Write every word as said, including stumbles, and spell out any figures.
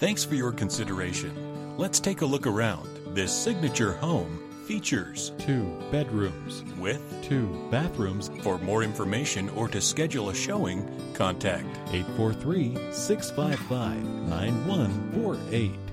Thanks for your consideration. Let's take a look around. This signature home features two bedrooms with two bathrooms. For more information or to schedule a showing, contact eight four three, six five five, nine one four eight.